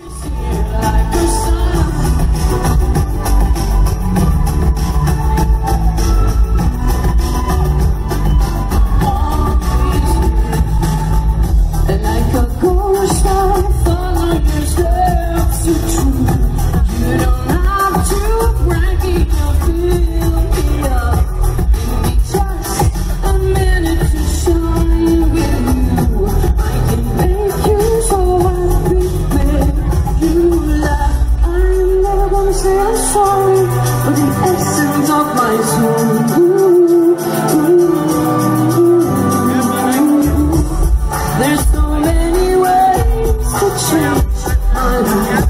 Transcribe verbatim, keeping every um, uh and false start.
There's so many ways to change my life.